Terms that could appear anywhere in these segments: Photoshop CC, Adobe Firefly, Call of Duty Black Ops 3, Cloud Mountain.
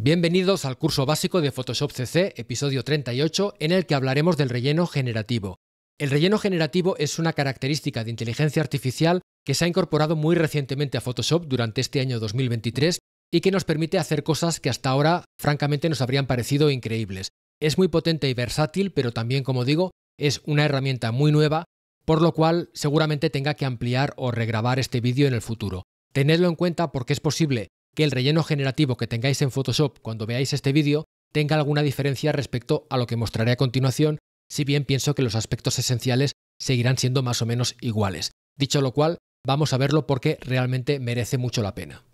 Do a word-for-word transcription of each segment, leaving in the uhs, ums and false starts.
Bienvenidos al curso básico de Photoshop C C, episodio treinta y ocho, en el que hablaremos del relleno generativo. El relleno generativo es una característica de inteligencia artificial que se ha incorporado muy recientemente a Photoshop durante este año dos mil veintitrés y que nos permite hacer cosas que hasta ahora, francamente, nos habrían parecido increíbles. Es muy potente y versátil, pero también, como digo, es una herramienta muy nueva, por lo cual seguramente tenga que ampliar o regrabar este vídeo en el futuro. Tenedlo en cuenta porque es posible que el relleno generativo que tengáis en Photoshop cuando veáis este vídeo tenga alguna diferencia respecto a lo que mostraré a continuación, si bien pienso que los aspectos esenciales seguirán siendo más o menos iguales. Dicho lo cual, vamos a verlo porque realmente merece mucho la pena.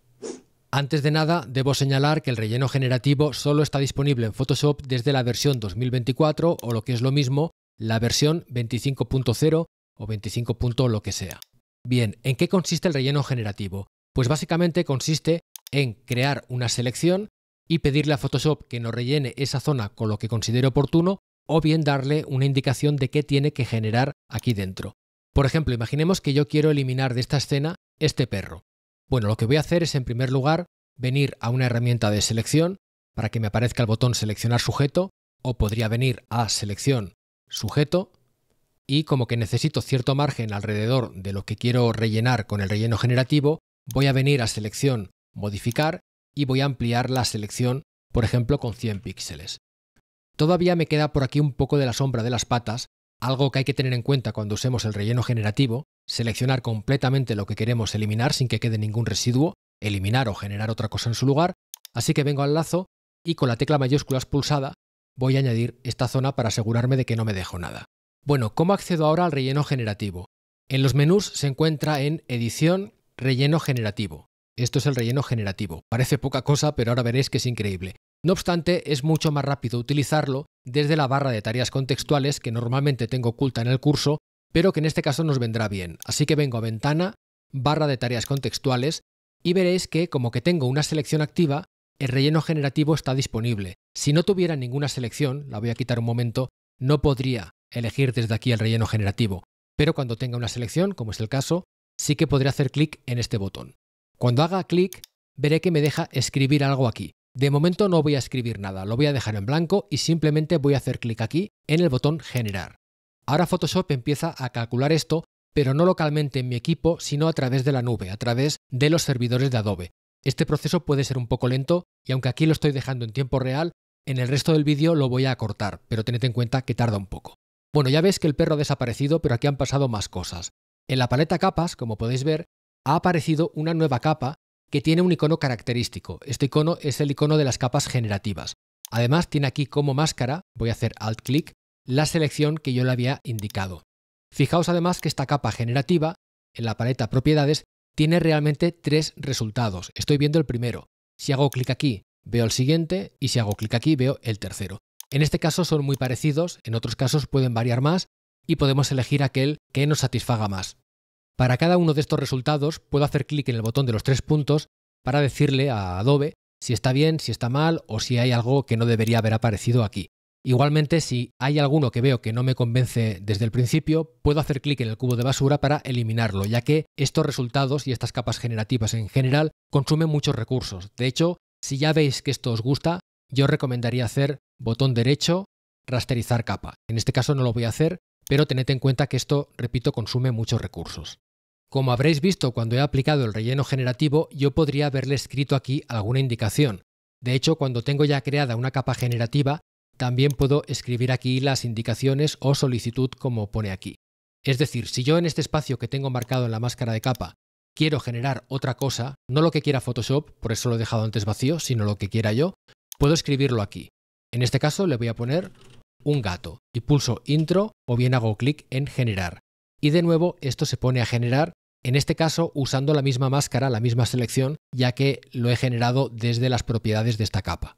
Antes de nada, debo señalar que el relleno generativo solo está disponible en Photoshop desde la versión dos mil veinticuatro o lo que es lo mismo, la versión veinticinco punto cero o veinticinco. Lo que sea. Bien, ¿en qué consiste el relleno generativo? Pues básicamente consiste en crear una selección y pedirle a Photoshop que nos rellene esa zona con lo que considere oportuno o bien darle una indicación de qué tiene que generar aquí dentro. Por ejemplo, imaginemos que yo quiero eliminar de esta escena este perro. Bueno, lo que voy a hacer es en primer lugar venir a una herramienta de selección para que me aparezca el botón seleccionar sujeto o podría venir a selección sujeto y como que necesito cierto margen alrededor de lo que quiero rellenar con el relleno generativo, voy a venir a selección modificar y voy a ampliar la selección, por ejemplo, con cien píxeles. Todavía me queda por aquí un poco de la sombra de las patas, algo que hay que tener en cuenta cuando usemos el relleno generativo, seleccionar completamente lo que queremos eliminar sin que quede ningún residuo, eliminar o generar otra cosa en su lugar, así que vengo al lazo y con la tecla mayúsculas pulsada voy a añadir esta zona para asegurarme de que no me dejo nada. Bueno, ¿cómo accedo ahora al relleno generativo? En los menús se encuentra en Edición, Relleno Generativo. Esto es el relleno generativo. Parece poca cosa, pero ahora veréis que es increíble. No obstante, es mucho más rápido utilizarlo desde la barra de tareas contextuales que normalmente tengo oculta en el curso, pero que en este caso nos vendrá bien. Así que vengo a Ventana, barra de tareas contextuales y veréis que como que tengo una selección activa, el relleno generativo está disponible. Si no tuviera ninguna selección, la voy a quitar un momento, no podría elegir desde aquí el relleno generativo. Pero cuando tenga una selección, como es el caso, sí que podré hacer clic en este botón. Cuando haga clic, veré que me deja escribir algo aquí. De momento no voy a escribir nada, lo voy a dejar en blanco y simplemente voy a hacer clic aquí en el botón Generar. Ahora Photoshop empieza a calcular esto, pero no localmente en mi equipo, sino a través de la nube, a través de los servidores de Adobe. Este proceso puede ser un poco lento y aunque aquí lo estoy dejando en tiempo real, en el resto del vídeo lo voy a acortar, pero tened en cuenta que tarda un poco. Bueno, ya veis que el perro ha desaparecido, pero aquí han pasado más cosas. En la paleta capas, como podéis ver, ha aparecido una nueva capa que tiene un icono característico. Este icono es el icono de las capas generativas. Además tiene aquí como máscara, voy a hacer alt clic, la selección que yo le había indicado. Fijaos además que esta capa generativa, en la paleta propiedades, tiene realmente tres resultados. Estoy viendo el primero. Si hago clic aquí, veo el siguiente y si hago clic aquí, veo el tercero. En este caso son muy parecidos, en otros casos pueden variar más y podemos elegir aquel que nos satisfaga más. Para cada uno de estos resultados puedo hacer clic en el botón de los tres puntos para decirle a Adobe si está bien, si está mal o si hay algo que no debería haber aparecido aquí. Igualmente, si hay alguno que veo que no me convence desde el principio, puedo hacer clic en el cubo de basura para eliminarlo, ya que estos resultados y estas capas generativas en general consumen muchos recursos. De hecho, si ya veis que esto os gusta, yo recomendaría hacer botón derecho, rasterizar capa. En este caso no lo voy a hacer, pero tened en cuenta que esto, repito, consume muchos recursos. Como habréis visto cuando he aplicado el relleno generativo, yo podría haberle escrito aquí alguna indicación. De hecho, cuando tengo ya creada una capa generativa, también puedo escribir aquí las indicaciones o solicitud como pone aquí. Es decir, si yo en este espacio que tengo marcado en la máscara de capa quiero generar otra cosa, no lo que quiera Photoshop, por eso lo he dejado antes vacío, sino lo que quiera yo, puedo escribirlo aquí. En este caso le voy a poner un gato y pulso intro o bien hago clic en generar. Y de nuevo esto se pone a generar, en este caso usando la misma máscara, la misma selección, ya que lo he generado desde las propiedades de esta capa.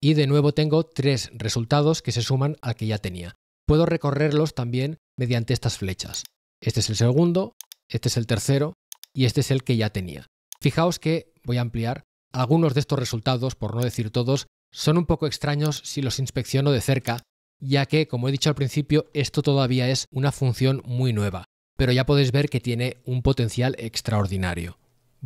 Y de nuevo tengo tres resultados que se suman al que ya tenía. Puedo recorrerlos también mediante estas flechas. Este es el segundo, este es el tercero y este es el que ya tenía. Fijaos que, voy a ampliar, algunos de estos resultados, por no decir todos, son un poco extraños si los inspecciono de cerca, ya que, como he dicho al principio, esto todavía es una función muy nueva, pero ya podéis ver que tiene un potencial extraordinario.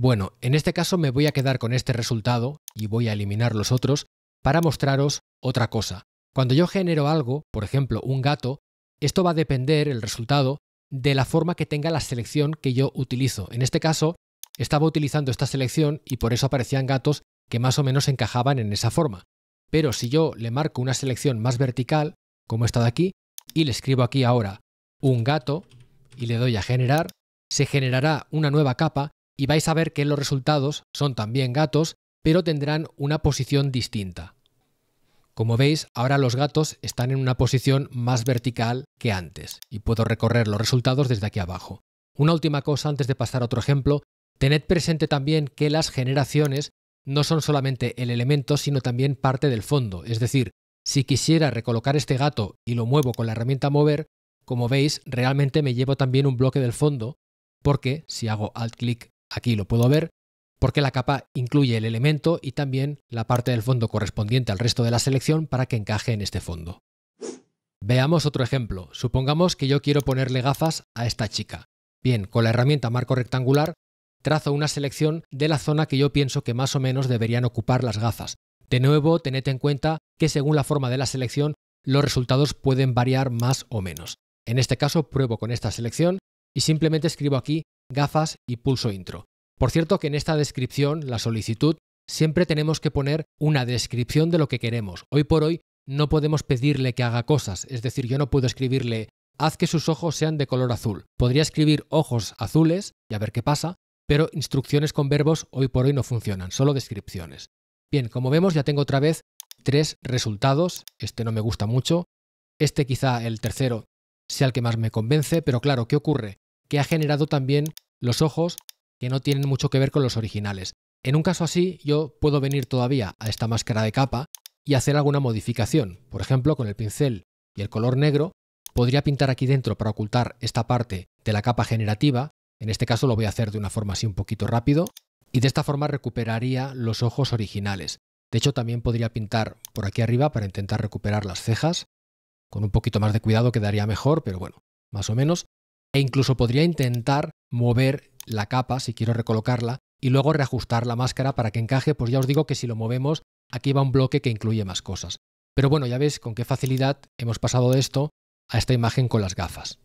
Bueno, en este caso me voy a quedar con este resultado y voy a eliminar los otros para mostraros otra cosa. Cuando yo genero algo, por ejemplo un gato, esto va a depender, el resultado, de la forma que tenga la selección que yo utilizo. En este caso, estaba utilizando esta selección y por eso aparecían gatos que más o menos encajaban en esa forma. Pero si yo le marco una selección más vertical, como esta de aquí, y le escribo aquí ahora un gato y le doy a generar, se generará una nueva capa. Y vais a ver que los resultados son también gatos, pero tendrán una posición distinta. Como veis, ahora los gatos están en una posición más vertical que antes y puedo recorrer los resultados desde aquí abajo. Una última cosa antes de pasar a otro ejemplo, tened presente también que las generaciones no son solamente el elemento, sino también parte del fondo. Es decir, si quisiera recolocar este gato y lo muevo con la herramienta mover, como veis, realmente me llevo también un bloque del fondo, porque si hago alt clic, aquí lo puedo ver, porque la capa incluye el elemento y también la parte del fondo correspondiente al resto de la selección para que encaje en este fondo. Veamos otro ejemplo. Supongamos que yo quiero ponerle gafas a esta chica. Bien, con la herramienta marco rectangular trazo una selección de la zona que yo pienso que más o menos deberían ocupar las gafas. De nuevo, tened en cuenta que según la forma de la selección los resultados pueden variar más o menos. En este caso pruebo con esta selección y simplemente escribo aquí gafas y pulso intro. Por cierto que en esta descripción, la solicitud, siempre tenemos que poner una descripción de lo que queremos. Hoy por hoy no podemos pedirle que haga cosas, es decir, yo no puedo escribirle haz que sus ojos sean de color azul. Podría escribir ojos azules y a ver qué pasa, pero instrucciones con verbos hoy por hoy no funcionan, solo descripciones. Bien, como vemos ya tengo otra vez tres resultados, este no me gusta mucho, este quizá el tercero sea el que más me convence, pero claro, ¿qué ocurre? Que ha generado también los ojos que no tienen mucho que ver con los originales. En un caso así, yo puedo venir todavía a esta máscara de capa y hacer alguna modificación. Por ejemplo, con el pincel y el color negro, podría pintar aquí dentro para ocultar esta parte de la capa generativa. En este caso lo voy a hacer de una forma así un poquito rápido y de esta forma recuperaría los ojos originales. De hecho, también podría pintar por aquí arriba para intentar recuperar las cejas. Con un poquito más de cuidado quedaría mejor, pero bueno, más o menos. E incluso podría intentar mover la capa si quiero recolocarla y luego reajustar la máscara para que encaje, pues ya os digo que si lo movemos aquí va un bloque que incluye más cosas. Pero bueno, ya veis con qué facilidad hemos pasado de esto a esta imagen con las gafas.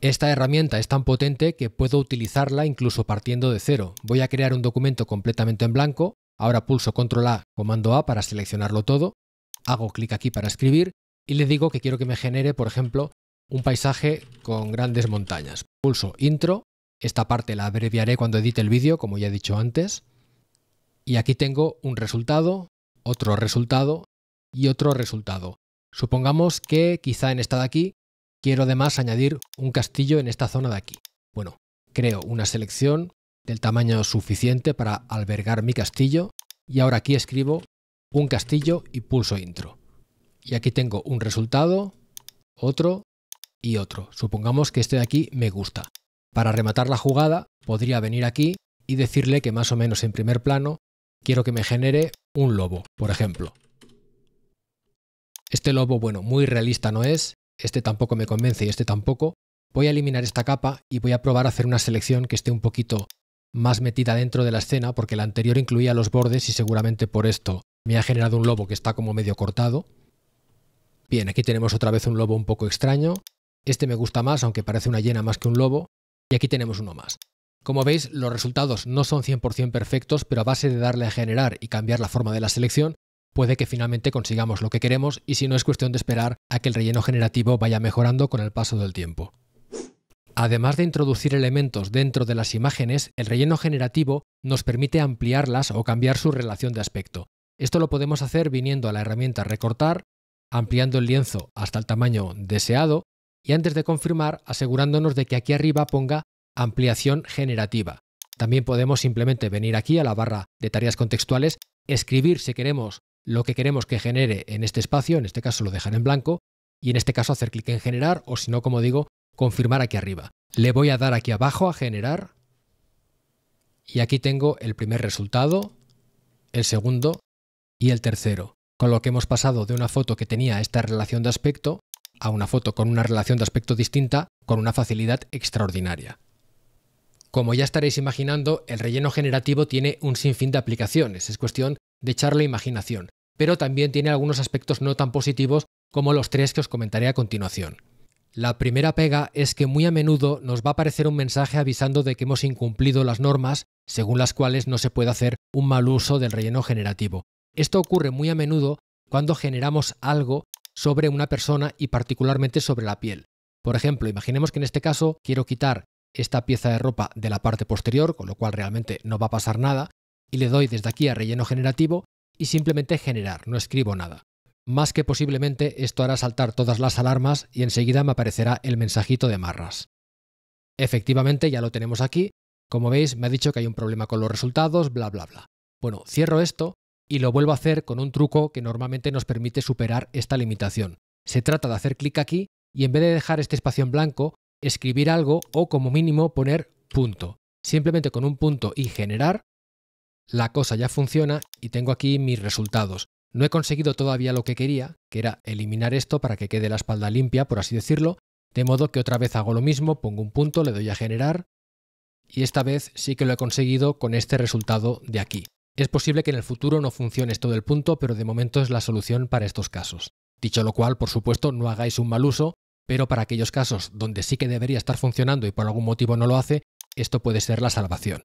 Esta herramienta es tan potente que puedo utilizarla incluso partiendo de cero. Voy a crear un documento completamente en blanco, ahora pulso control A, comando A para seleccionarlo todo, hago clic aquí para escribir y le digo que quiero que me genere, por ejemplo, un paisaje con grandes montañas. Pulso intro, esta parte la abreviaré cuando edite el vídeo, como ya he dicho antes. Y aquí tengo un resultado, otro resultado y otro resultado. Supongamos que quizá en esta de aquí quiero además añadir un castillo en esta zona de aquí. Bueno, creo una selección del tamaño suficiente para albergar mi castillo y ahora aquí escribo un castillo y pulso intro. Y aquí tengo un resultado, otro y otro. Supongamos que este de aquí me gusta. Para rematar la jugada podría venir aquí y decirle que más o menos en primer plano quiero que me genere un lobo, por ejemplo. Este lobo, bueno, muy realista no es, este tampoco me convence y este tampoco. Voy a eliminar esta capa y voy a probar a hacer una selección que esté un poquito más metida dentro de la escena porque la anterior incluía los bordes y seguramente por esto me ha generado un lobo que está como medio cortado. Bien, aquí tenemos otra vez un lobo un poco extraño. Este me gusta más, aunque parece una hiena más que un lobo. Y aquí tenemos uno más. Como veis, los resultados no son cien por cien perfectos, pero a base de darle a generar y cambiar la forma de la selección, puede que finalmente consigamos lo que queremos y si no es cuestión de esperar a que el relleno generativo vaya mejorando con el paso del tiempo. Además de introducir elementos dentro de las imágenes, el relleno generativo nos permite ampliarlas o cambiar su relación de aspecto. Esto lo podemos hacer viniendo a la herramienta recortar, ampliando el lienzo hasta el tamaño deseado, y antes de confirmar, asegurándonos de que aquí arriba ponga ampliación generativa. También podemos simplemente venir aquí a la barra de tareas contextuales, escribir si queremos lo que queremos que genere en este espacio, en este caso lo dejaré en blanco, y en este caso hacer clic en generar o si no, como digo, confirmar aquí arriba. Le voy a dar aquí abajo a generar y aquí tengo el primer resultado, el segundo y el tercero. Con lo que hemos pasado de una foto que tenía esta relación de aspecto a una foto con una relación de aspecto distinta con una facilidad extraordinaria. Como ya estaréis imaginando, el relleno generativo tiene un sinfín de aplicaciones, es cuestión de echarle imaginación, pero también tiene algunos aspectos no tan positivos como los tres que os comentaré a continuación. La primera pega es que muy a menudo nos va a aparecer un mensaje avisando de que hemos incumplido las normas, según las cuales no se puede hacer un mal uso del relleno generativo. Esto ocurre muy a menudo cuando generamos algo sobre una persona y particularmente sobre la piel. Por ejemplo, imaginemos que en este caso quiero quitar esta pieza de ropa de la parte posterior, con lo cual realmente no va a pasar nada, y le doy desde aquí a relleno generativo y simplemente generar, no escribo nada. Más que posiblemente esto hará saltar todas las alarmas y enseguida me aparecerá el mensajito de marras. Efectivamente, ya lo tenemos aquí. Como veis, me ha dicho que hay un problema con los resultados, bla bla bla. Bueno, cierro esto y lo vuelvo a hacer con un truco que normalmente nos permite superar esta limitación. Se trata de hacer clic aquí y en vez de dejar este espacio en blanco, escribir algo o como mínimo poner punto. Simplemente con un punto y generar, la cosa ya funciona y tengo aquí mis resultados. No he conseguido todavía lo que quería, que era eliminar esto para que quede la espalda limpia, por así decirlo, de modo que otra vez hago lo mismo, pongo un punto, le doy a generar y esta vez sí que lo he conseguido con este resultado de aquí. Es posible que en el futuro no funcione esto del punto, pero de momento es la solución para estos casos. Dicho lo cual, por supuesto, no hagáis un mal uso, pero para aquellos casos donde sí que debería estar funcionando y por algún motivo no lo hace, esto puede ser la salvación.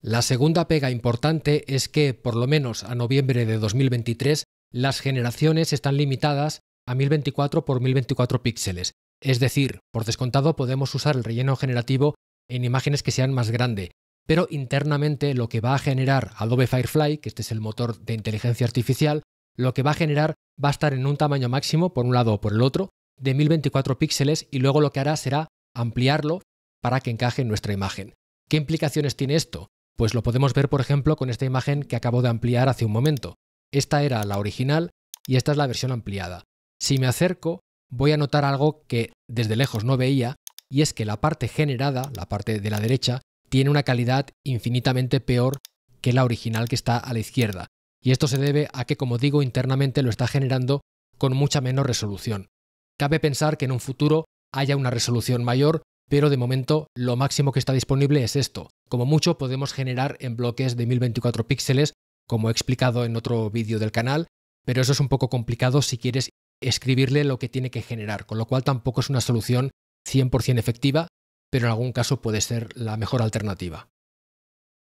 La segunda pega importante es que, por lo menos a noviembre de dos mil veintitrés, las generaciones están limitadas a mil veinticuatro por mil veinticuatro píxeles. Es decir, por descontado podemos usar el relleno generativo en imágenes que sean más grandes, pero internamente lo que va a generar Adobe Firefly, que este es el motor de inteligencia artificial, lo que va a generar va a estar en un tamaño máximo, por un lado o por el otro, de mil veinticuatro píxeles y luego lo que hará será ampliarlo para que encaje en nuestra imagen. ¿Qué implicaciones tiene esto? Pues lo podemos ver, por ejemplo, con esta imagen que acabo de ampliar hace un momento. Esta era la original y esta es la versión ampliada. Si me acerco, voy a notar algo que desde lejos no veía, y es que la parte generada, la parte de la derecha, tiene una calidad infinitamente peor que la original que está a la izquierda. Y esto se debe a que, como digo, internamente lo está generando con mucha menos resolución. Cabe pensar que en un futuro haya una resolución mayor, pero de momento lo máximo que está disponible es esto. Como mucho podemos generar en bloques de mil veinticuatro píxeles, como he explicado en otro vídeo del canal, pero eso es un poco complicado si quieres escribirle lo que tiene que generar, con lo cual tampoco es una solución cien por cien efectiva, pero en algún caso puede ser la mejor alternativa.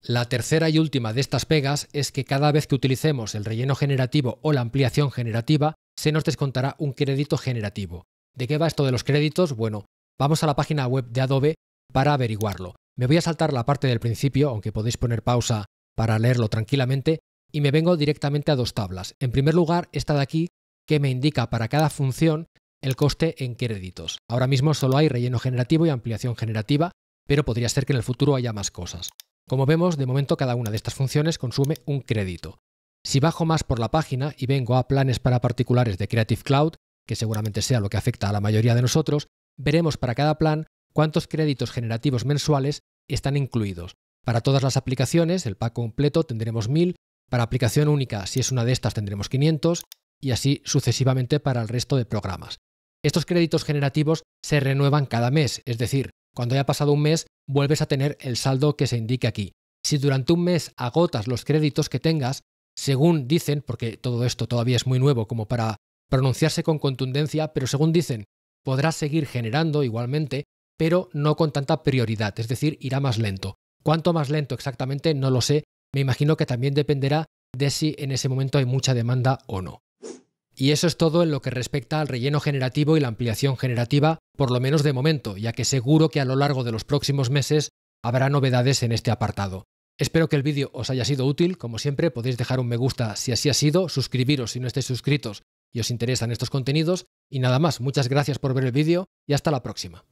La tercera y última de estas pegas es que cada vez que utilicemos el relleno generativo o la ampliación generativa, se nos descontará un crédito generativo. ¿De qué va esto de los créditos? Bueno, vamos a la página web de Adobe para averiguarlo. Me voy a saltar la parte del principio, aunque podéis poner pausa para leerlo tranquilamente, y me vengo directamente a dos tablas. En primer lugar, esta de aquí, que me indica para cada función el coste en créditos. Ahora mismo solo hay relleno generativo y ampliación generativa, pero podría ser que en el futuro haya más cosas. Como vemos, de momento cada una de estas funciones consume un crédito. Si bajo más por la página y vengo a planes para particulares de Creative Cloud, que seguramente sea lo que afecta a la mayoría de nosotros, veremos para cada plan cuántos créditos generativos mensuales están incluidos. Para todas las aplicaciones, el pack completo, tendremos mil, para aplicación única, si es una de estas, tendremos quinientos, y así sucesivamente para el resto de programas. Estos créditos generativos se renuevan cada mes, es decir, cuando haya pasado un mes, vuelves a tener el saldo que se indique aquí. Si durante un mes agotas los créditos que tengas, según dicen, porque todo esto todavía es muy nuevo como para pronunciarse con contundencia, pero según dicen, podrás seguir generando igualmente, pero no con tanta prioridad, es decir, irá más lento. ¿Cuánto más lento exactamente? No lo sé. Me imagino que también dependerá de si en ese momento hay mucha demanda o no. Y eso es todo en lo que respecta al relleno generativo y la ampliación generativa, por lo menos de momento, ya que seguro que a lo largo de los próximos meses habrá novedades en este apartado. Espero que el vídeo os haya sido útil. Como siempre, podéis dejar un me gusta si así ha sido, suscribiros si no estáis suscritos y os interesan estos contenidos. Y nada más, muchas gracias por ver el vídeo y hasta la próxima.